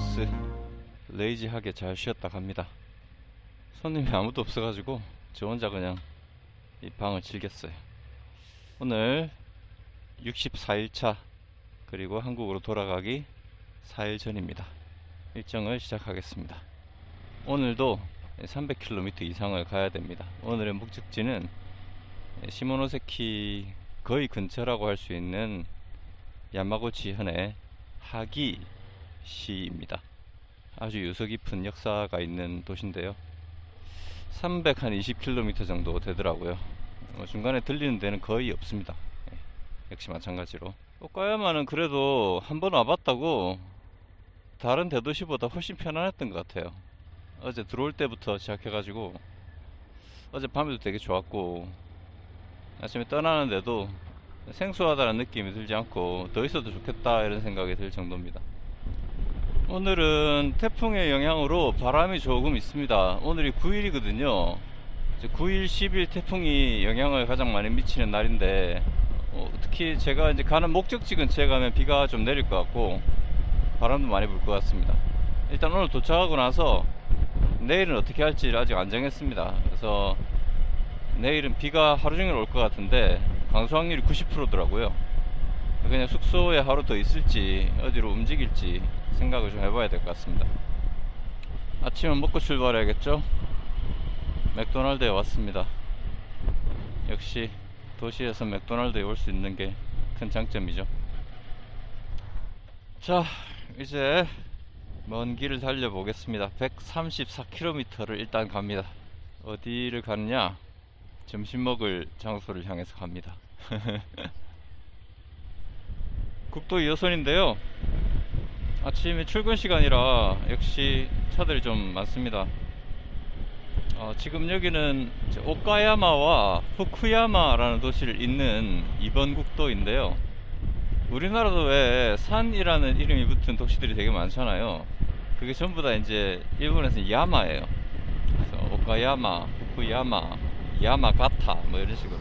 버스 레이지하게 잘 쉬었다 갑니다. 손님이 아무도 없어가지고 저 혼자 그냥 이 방을 즐겼어요. 오늘 64일차 그리고 한국으로 돌아가기 4일 전입니다. 일정을 시작하겠습니다. 오늘도 300km 이상을 가야 됩니다. 오늘의 목적지는 시모노세키 거의 근처라고 할 수 있는 야마구치 현의 하기 시입니다. 아주 유서 깊은 역사가 있는 도시인데요. 320km 정도 되더라고요. 중간에 들리는 데는 거의 없습니다. 역시 마찬가지로 오카야마는 그래도 한번 와봤다고 다른 대도시보다 훨씬 편안했던 것 같아요. 어제 들어올 때부터 시작해가지고 어젯밤에도 되게 좋았고 아침에 떠나는데도 생소하다는 느낌이 들지 않고 더 있어도 좋겠다 이런 생각이 들 정도입니다. 오늘은 태풍의 영향으로 바람이 조금 있습니다. 오늘이 9일이거든요 9일, 10일 태풍이 영향을 가장 많이 미치는 날인데 특히 제가 이제 가는 목적지 근처에 가면 비가 좀 내릴 것 같고 바람도 많이 불 것 같습니다. 일단 오늘 도착하고 나서 내일은 어떻게 할지 아직 안 정했습니다. 그래서 내일은 비가 하루종일 올 것 같은데 강수 확률이 90%더라고요 그냥 숙소에 하루 더 있을지 어디로 움직일지 생각을 좀 해봐야 될 것 같습니다. 아침은 먹고 출발해야겠죠? 맥도날드에 왔습니다. 역시 도시에서 맥도날드에 올 수 있는 게 큰 장점이죠. 자, 이제 먼 길을 달려보겠습니다. 134km를 일단 갑니다. 어디를 가느냐? 점심 먹을 장소를 향해서 갑니다. 국도 2호선인데요. 아침에 출근 시간이라 역시 차들이 좀 많습니다. 지금 여기는 오카야마와 후쿠야마라는 도시를 잇는 2번 국도인데요. 우리나라도 왜 산이라는 이름이 붙은 도시들이 되게 많잖아요. 그게 전부 다 이제 일본에서는 야마예요. 그래서 오카야마, 후쿠야마, 야마가타 뭐 이런 식으로.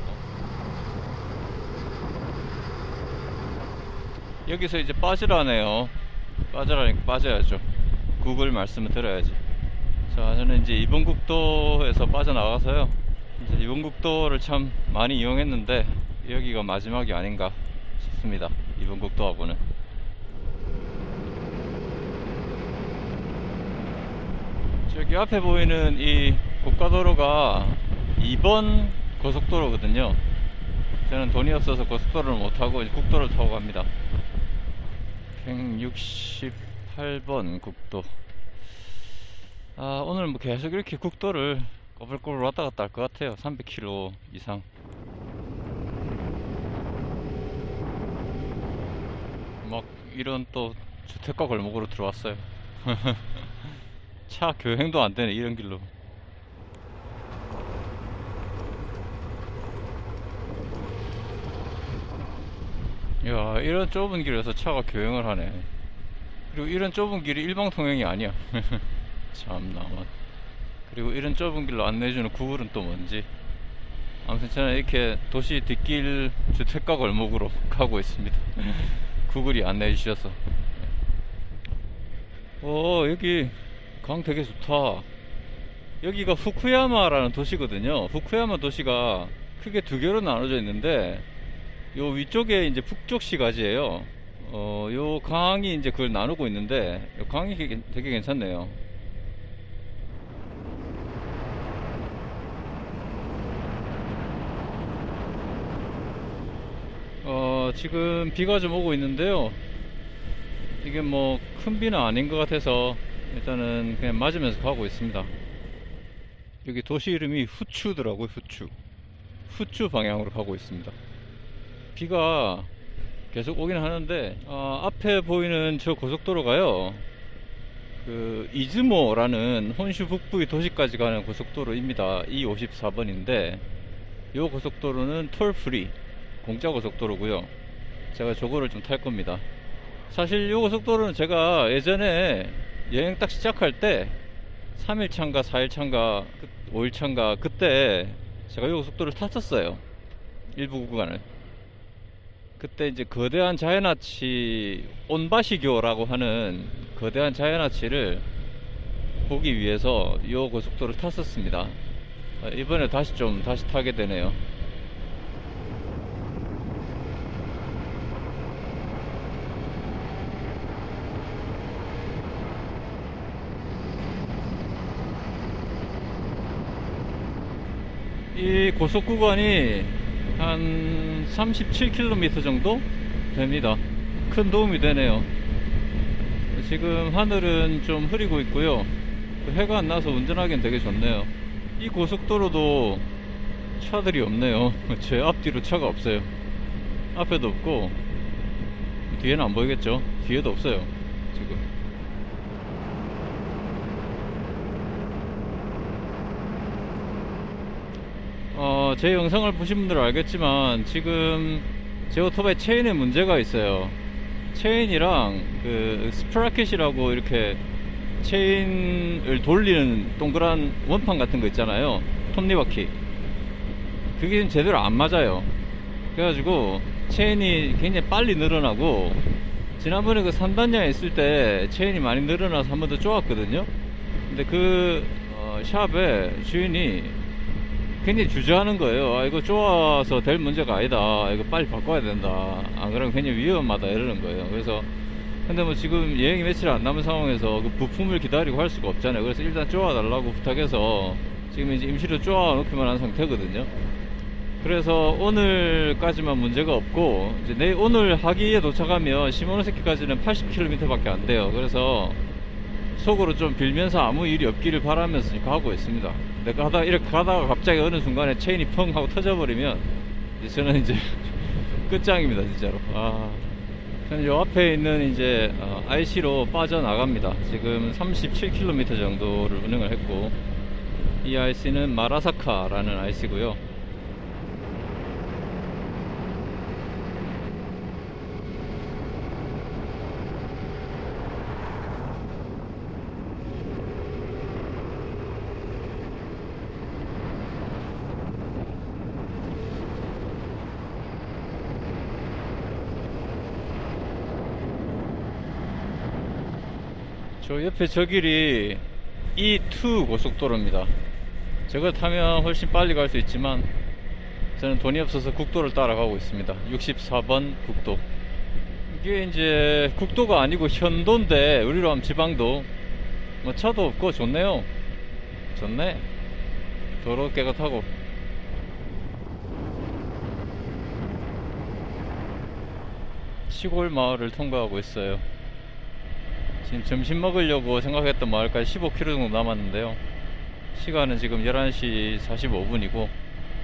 여기서 이제 빠지라네요. 빠지라니까 빠져야죠. 구글 말씀을 들어야지. 자, 저는 이제 이번 국도에서 빠져나와서요. 이제 이번 국도를 참 많이 이용했는데 여기가 마지막이 아닌가 싶습니다. 이번 국도하고는. 저기 앞에 보이는 이 고가도로가 2번 고속도로거든요. 저는 돈이 없어서 고속도로를 못타고 국도를 타고 갑니다. 168번 국도. 아, 오늘 뭐 계속 이렇게 국도를 꼬불꼬불 왔다 갔다 할 것 같아요. 300km 이상. 막 이런 또 주택가 골목으로 들어왔어요. 차 교행도 안 되네, 이런 길로. 이야, 이런 좁은 길에서 차가 교행을 하네. 그리고 이런 좁은 길이 일방통행이 아니야. 참나. 그리고 이런 좁은 길로 안내해주는 구글은 또 뭔지. 아무튼 저는 이렇게 도시 뒷길 주택가 골목으로 가고 있습니다. 구글이 안내해주셔서. 여기 강 되게 좋다. 여기가 후쿠야마라는 도시거든요. 후쿠야마 도시가 크게 두 개로 나눠져 있는데 요 위쪽에 이제 북쪽시가지예요. 요 강이 이제 그걸 나누고 있는데 요 강이 되게 괜찮네요. 지금 비가 좀 오고 있는데요. 이게 뭐 큰 비는 아닌 것 같아서 일단은 그냥 맞으면서 가고 있습니다. 여기 도시 이름이 후추더라고요. 후추 방향으로 가고 있습니다. 비가 계속 오긴 하는데 앞에 보이는 저 고속도로가요, 그 이즈모라는 혼슈 북부의 도시까지 가는 고속도로입니다. E54번인데 이 고속도로는 톨 프리 공짜 고속도로고요. 제가 저거를 좀 탈 겁니다. 사실 이 고속도로는 제가 예전에 여행 딱 시작할 때 3일차인가 4일차인가 5일차인가 그때 제가 이 고속도로를 탔었어요. 일부 구간을. 그때 이제 거대한 자이나치, 온바시교라고 하는 거대한 자이나치를 보기 위해서 이 고속도로를 탔었습니다. 이번에 다시 타게 되네요. 이 고속구간이 한 37km 정도 됩니다. 큰 도움이 되네요. 지금 하늘은 좀 흐리고 있고요. 해가 안 나서 운전하기엔 되게 좋네요. 이 고속도로도 차들이 없네요. 제 앞뒤로 차가 없어요. 앞에도 없고 뒤에는 안 보이겠죠. 뒤에도 없어요 지금. 제 영상을 보신 분들은 알겠지만 지금 제 오토바이 체인에 문제가 있어요. 체인이랑 그 스프라켓이라고 이렇게 체인을 돌리는 동그란 원판 같은 거 있잖아요, 톱니바퀴. 그게 좀 제대로 안 맞아요. 그래가지고 체인이 굉장히 빨리 늘어나고, 지난번에 그 산단양에 있을 때 체인이 많이 늘어나서 한 번 더 쪼았거든요. 근데 그 샵에 주인이 굉장히 주저하는 거예요. 아, 이거 좋아서 될 문제가 아니다, 이거 빨리 바꿔야 된다, 안 그러면 굉장히 위험하다, 이러는 거예요. 그래서 근데 뭐 지금 여행이 며칠 안 남은 상황에서 그 부품을 기다리고 할 수가 없잖아요. 그래서 일단 쪼아 달라고 부탁해서 지금 이제 임시로 쪼아 놓기만 한 상태거든요. 그래서 오늘까지만 문제가 없고, 이제 내일, 오늘 하기에 도착하면 시모노세키까지는 80km 밖에 안 돼요. 그래서 속으로 좀 빌면서 아무 일이 없기를 바라면서 지금 가고 있습니다. 내가 이렇게 가다가 갑자기 어느 순간에 체인이 펑 하고 터져버리면 이제 저는 이제 끝장입니다, 진짜로. 저는 요 앞에 있는 이제 IC로 빠져나갑니다. 지금 37km 정도를 운행을 했고, 이 IC는 마라사카라는 IC고요. 저 옆에 저 길이 E2 고속도로입니다. 저걸 타면 훨씬 빨리 갈 수 있지만 저는 돈이 없어서 국도를 따라가고 있습니다. 64번 국도. 이게 이제 국도가 아니고 현도인데, 우리로 하면 지방도. 뭐 차도 없고 좋네요. 좋네. 도로 깨끗하고. 시골 마을을 통과하고 있어요. 지금 점심 먹으려고 생각했던 마을까지 15km 정도 남았는데요. 시간은 지금 11시 45분이고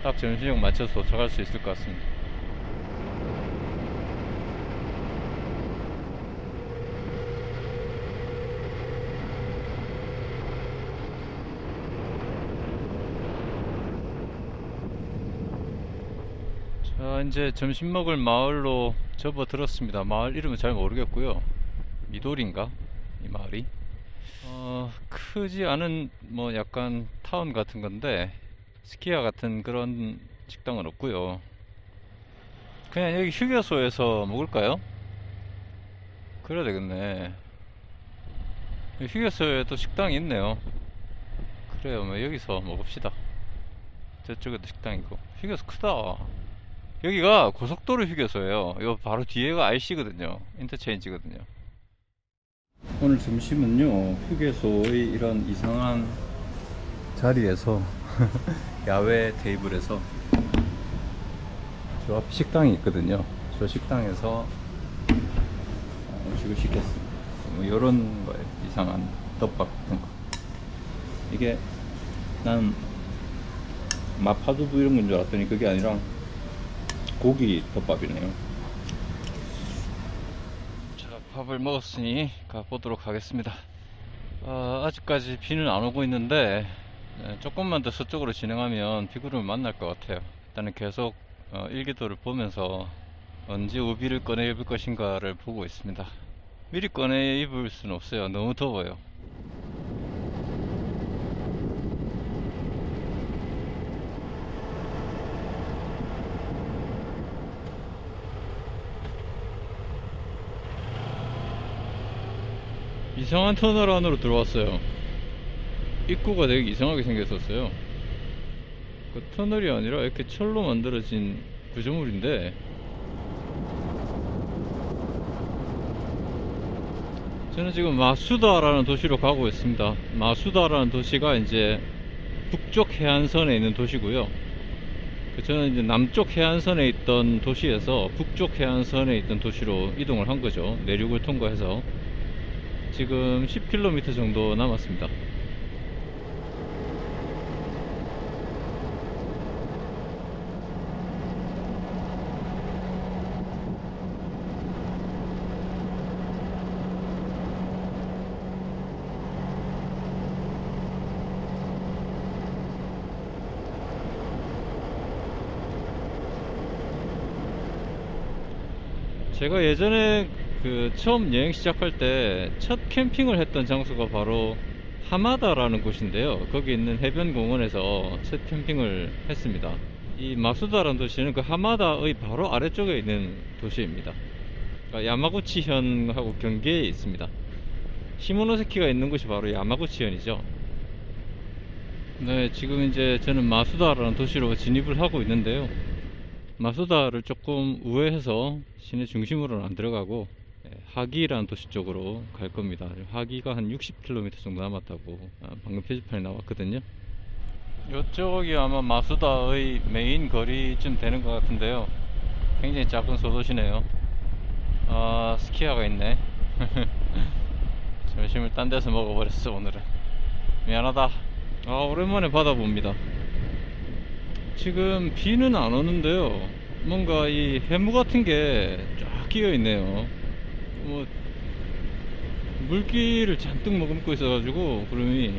딱 점심시간 맞춰서 도착할 수 있을 것 같습니다. 자, 이제 점심 먹을 마을로 접어들었습니다. 마을 이름은 잘 모르겠고요. 미도리인가? 이 마을이 크지 않은 뭐 약간 타운 같은 건데, 스키야 같은 그런 식당은 없고요. 그냥 여기 휴게소에서 먹을까요? 그래야 되겠네. 휴게소에도 식당이 있네요. 그래요, 뭐 여기서 먹읍시다. 저쪽에도 식당 있고. 휴게소 크다. 여기가 고속도로 휴게소예요. 요 바로 뒤에가 IC거든요. 인터체인지거든요. 오늘 점심은요, 휴게소의 이런 이상한 자리에서 야외 테이블에서, 저 앞에 식당이 있거든요. 저 식당에서 음식을 시켰습니다. 뭐 이런 거예요. 이상한 떡밥 같은 거. 이게 난 마파두부 이런 건 줄 알았더니 그게 아니라 고기 떡밥이네요. 밥을 먹었으니 가보도록 하겠습니다. 아직까지 비는 안 오고 있는데 조금만 더 서쪽으로 진행하면 비구름을 만날 것 같아요. 일단은 계속 일기도를 보면서 언제 우비를 꺼내 입을 것인가를 보고 있습니다. 미리 꺼내 입을 수는 없어요. 너무 더워요. 이상한 터널 안으로 들어왔어요. 입구가 되게 이상하게 생겼었어요. 그 터널이 아니라 이렇게 철로 만들어진 구조물인데 저는 지금 마수다라는 도시로 가고 있습니다. 마수다라는 도시가 이제 북쪽 해안선에 있는 도시고요. 저는 이제 남쪽 해안선에 있던 도시에서 북쪽 해안선에 있던 도시로 이동을 한 거죠. 내륙을 통과해서 지금 10km 정도 남았습니다. 제가 예전에 그 처음 여행 시작할 때 첫 캠핑을 했던 장소가 바로 하마다라는 곳인데요. 거기 있는 해변공원에서 첫 캠핑을 했습니다. 이 마수다라는 도시는 그 하마다의 바로 아래쪽에 있는 도시입니다. 그러니까 야마구치현하고 경계에 있습니다. 시모노세키가 있는 곳이 바로 야마구치현이죠. 네, 지금 이제 저는 마수다라는 도시로 진입을 하고 있는데요. 마수다를 조금 우회해서 시내 중심으로는 안 들어가고 하기라는 도시 쪽으로 갈 겁니다. 하기가 한 60km 정도 남았다고 방금 표지판에 나왔거든요. 이쪽이 아마 마수다의 메인 거리쯤 되는 것 같은데요. 굉장히 작은 소도시네요. 아, 스키야가 있네. 점심을 딴 데서 먹어버렸어 오늘은. 미안하다. 아, 오랜만에 바다 봅니다. 지금 비는 안 오는데요. 뭔가 이 해무 같은 게 쫙 끼어 있네요. 뭐 물기를 잔뜩 머금고 있어가지고 구름이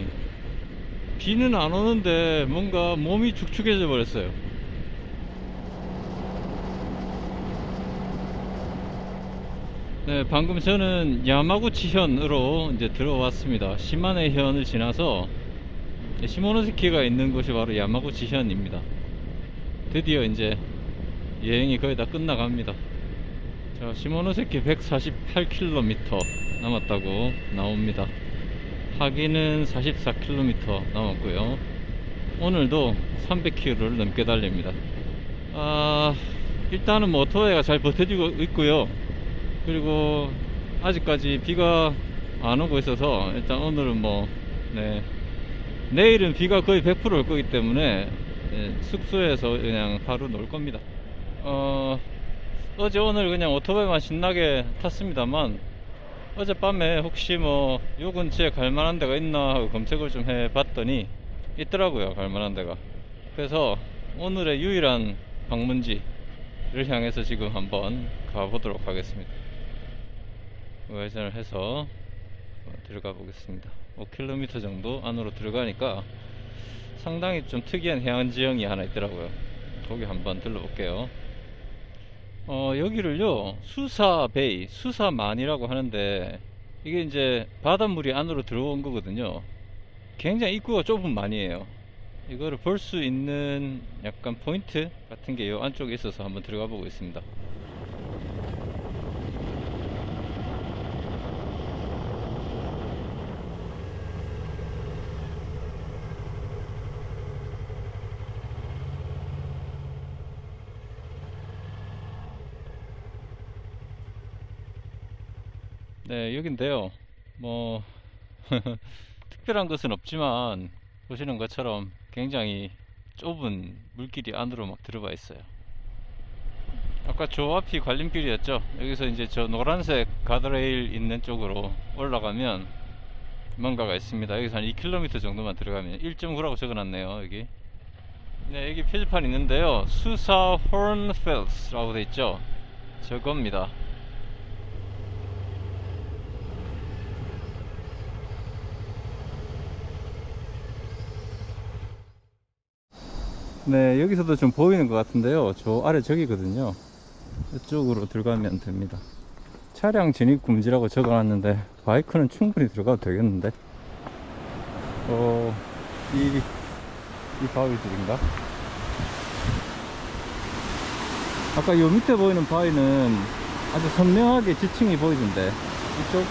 비는 안 오는데 뭔가 몸이 축축해져 버렸어요. 네, 방금 저는 야마구치현으로 이제 들어왔습니다. 시마네현을 지나서 시모노세키가 있는 곳이 바로 야마구치현입니다. 드디어 이제 여행이 거의 다 끝나갑니다. 자, 시모노세키 148km 남았다고 나옵니다. 하기는 44km 남았고요. 오늘도 300km를 넘게 달립니다. 아, 일단은 뭐 토해가 잘 버텨지고 있고요. 그리고 아직까지 비가 안 오고 있어서 일단 오늘은 뭐 네, 내일은 비가 거의 100% 올 거기 때문에 숙소에서 그냥 하루 놀 겁니다. 어제 오늘 그냥 오토바이만 신나게 탔습니다만 어젯밤에 혹시 뭐 요 근처에 갈만한 데가 있나 하고 검색을 좀 해봤더니 있더라고요, 갈만한 데가. 그래서 오늘의 유일한 방문지를 향해서 지금 한번 가보도록 하겠습니다. 우회전을 해서 들어가 보겠습니다. 5km 정도 안으로 들어가니까 상당히 좀 특이한 해안 지형이 하나 있더라고요. 거기 한번 들러볼게요. 여기를요, 수사베이, 수사만이라고 하는데 이게 이제 바닷물이 안으로 들어온 거거든요. 굉장히 입구가 좁은 만이에요. 이거를 볼 수 있는 약간 포인트 같은 게 요 안쪽에 있어서 한번 들어가 보고 있습니다. 네, 여긴데요. 뭐 특별한 것은 없지만 보시는 것처럼 굉장히 좁은 물길이 안으로 막 들어가 있어요. 아까 저 앞이 갈림길이었죠. 여기서 이제 저 노란색 가드레일 있는 쪽으로 올라가면 뭔가가 있습니다. 여기서 한 2km 정도만 들어가면 1.9라고 적어놨네요, 여기. 네, 여기 표지판 있는데요. 수사 호른펠스 라고 돼 있죠. 저겁니다. 네, 여기서도 좀 보이는 것 같은데요. 저 아래 저기거든요. 이쪽으로 들어가면 됩니다. 차량 진입 금지라고 적어놨는데 바이크는 충분히 들어가도 되겠는데. 이 바위들인가? 아까 요 밑에 보이는 바위는 아주 선명하게 지층이 보이던데 이쪽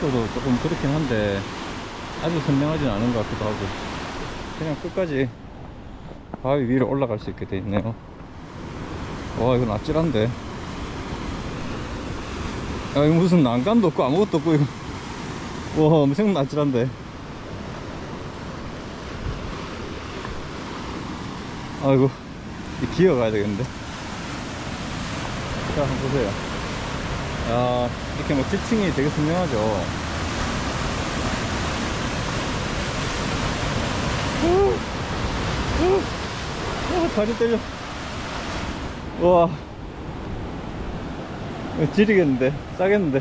거도 조금 그렇긴 한데 아주 선명하진 않은 것 같기도 하고, 그냥 끝까지 바위 위로 올라갈 수 있게 돼 있네요. 와, 이건 아찔한데. 야, 이거 무슨 난간도 없고 아무것도 없고, 이거. 와, 엄청 아찔한데. 아이고, 기어가야 되겠는데. 자, 한번 보세요. 야, 이렇게 뭐 지층이 되게 선명하죠. 다리 떨려. 와, 지리겠는데, 싸겠는데.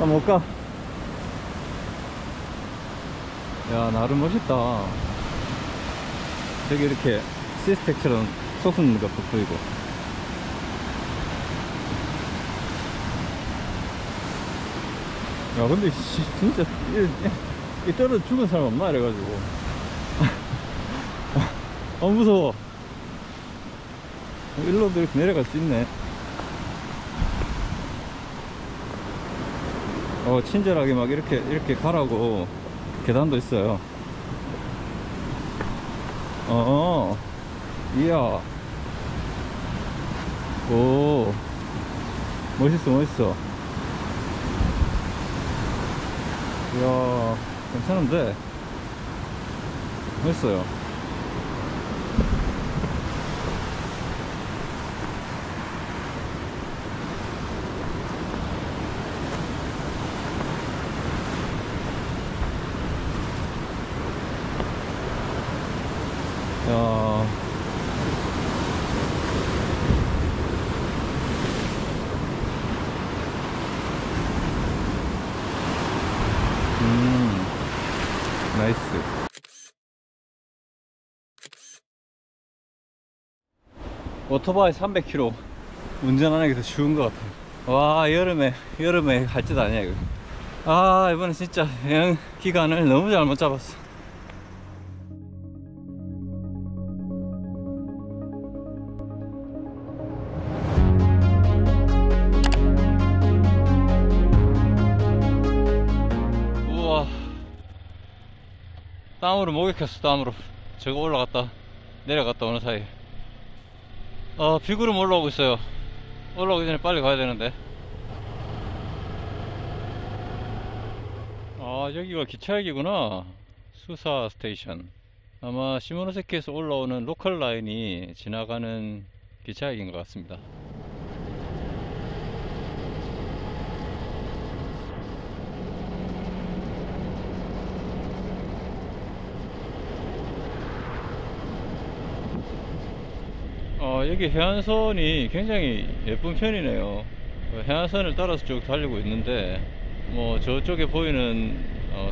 나 못 가. 야, 나름 멋있다. 되게 이렇게 시스텍처럼 솟는 것도 보이고. 야, 근데 진짜 이 떨어져 죽은 사람 없나 이래가지고. 아, 무서워. 일로도 이렇게 내려갈 수 있네. 친절하게 막 이렇게 가라고 계단도 있어요. 이야. 오, 멋있어. 이야, 괜찮은데? 멋있어요. 나이스. 오토바이 300km 운전하는 게 더 쉬운 것 같아요. 와, 여름에 갈 짓 아니야 이거. 아, 이번에 진짜 여행 기간을 너무 잘못 잡았어. 땀으로 목욕했어. 땀으로 저거 올라갔다 내려갔다 오는 사이. 비구름 올라오고 있어요. 올라오기 전에 빨리 가야 되는데. 아, 여기가 기차역이구나. 수사 스테이션. 아마 시모노세키에서 올라오는 로컬 라인이 지나가는 기차역인 것 같습니다. 여기 해안선이 굉장히 예쁜 편이네요. 해안선을 따라서 쭉 달리고 있는데, 뭐 저쪽에 보이는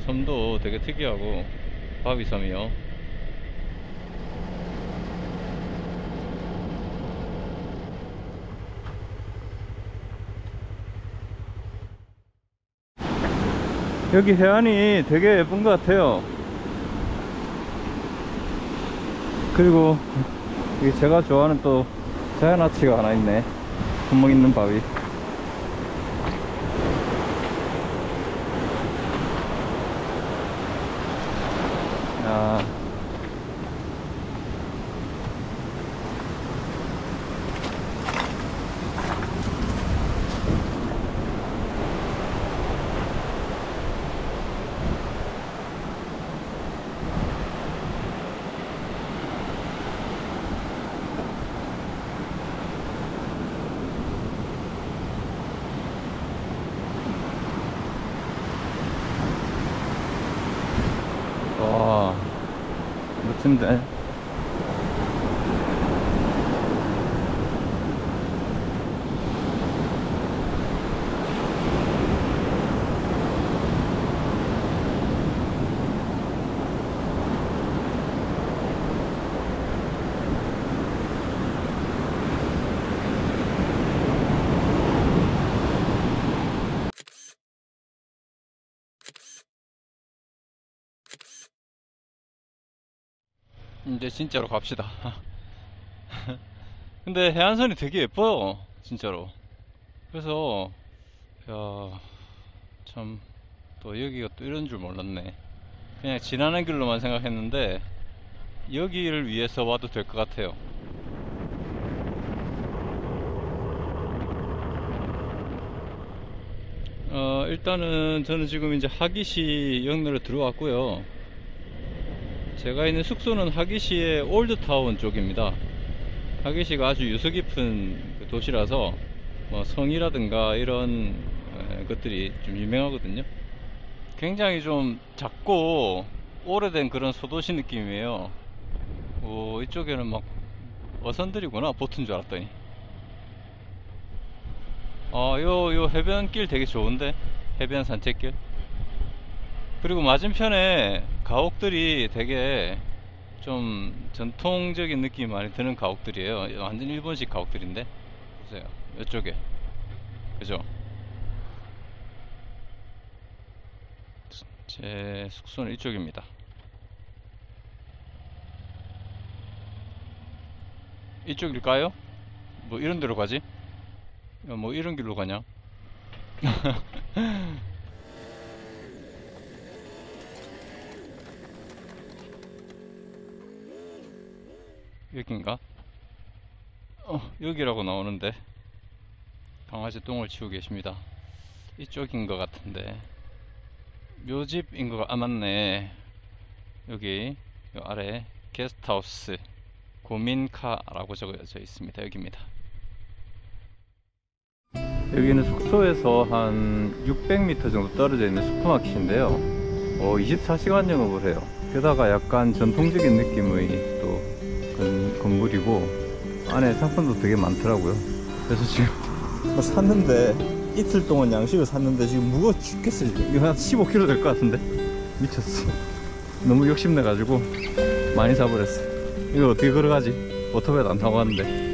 섬도 되게 특이하고, 바비섬이요. 여기 해안이 되게 예쁜 것 같아요. 그리고 이게 제가 좋아하는 또 자이아나치가 하나 있네. 구멍 있는 바위. 야, 멋진데. 이제 진짜로 갑시다. 근데 해안선이 되게 예뻐요 진짜로. 그래서 야, 참, 또 여기가 또 이런 줄 몰랐네. 그냥 지나는 길로만 생각했는데 여기를 위해서 와도 될 것 같아요. 일단은 저는 지금 이제 하기시 영내로 들어왔고요. 제가 있는 숙소는 하기시의 올드타운 쪽입니다. 하기시가 아주 유서 깊은 도시라서 뭐 성이라든가 이런 것들이 좀 유명하거든요. 굉장히 좀 작고 오래된 그런 소도시 느낌이에요. 오, 이쪽에는 막 어선들이구나. 보트인 줄 알았더니. 요 해변길 되게 좋은데? 해변 산책길. 그리고 맞은편에 가옥들이 되게 좀 전통적인 느낌이 많이 드는 가옥들이에요. 완전 일본식 가옥들인데. 보세요. 이쪽에. 그죠? 제 숙소는 이쪽입니다. 이쪽일까요? 뭐 이런 데로 가지? 뭐 이런 길로 가냐? 여긴가? 여기라고 나오는데. 강아지 똥을 치우고 계십니다. 이쪽인 것 같은데. 묘집인 것 같... 아, 맞네. 여기 요 아래 게스트하우스 고민카라고 적혀져 있습니다. 여기입니다. 여기는 숙소에서 한 600m 정도 떨어져 있는 슈퍼마켓인데요. 24시간 영업을 해요. 게다가 약간 전통적인 느낌의 또 건물이고 안에 상품도 되게 많더라고요. 그래서 지금 샀는데 이틀 동안 양식을 샀는데 지금 무거워 죽겠어요. 이거 한 15kg 될 것 같은데. 미쳤어. 너무 욕심내가지고 많이 사버렸어요. 이거 어떻게 걸어가지? 오토바이도 안 타고 왔는데.